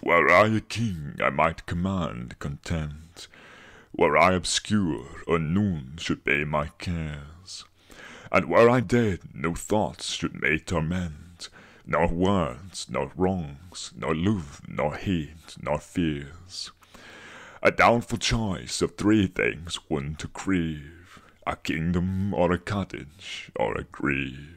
Were I a king, I might command content. Were I obscure, unknown should pay my cares. And were I dead, no thoughts should may torment, nor words, nor wrongs, nor love, nor hate, nor fears. A doubtful choice of three things one to crave, a kingdom or a cottage or a grave.